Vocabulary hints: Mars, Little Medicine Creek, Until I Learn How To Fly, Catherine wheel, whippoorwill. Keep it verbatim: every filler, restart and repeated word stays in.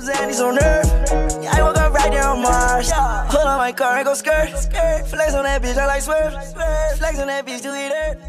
some zannies on Earth. Yeah, I woke up right there on Mars. Pull on my car and go skirt. Flex on that bitch, I like swerve. Flex on that bitch till it hurt.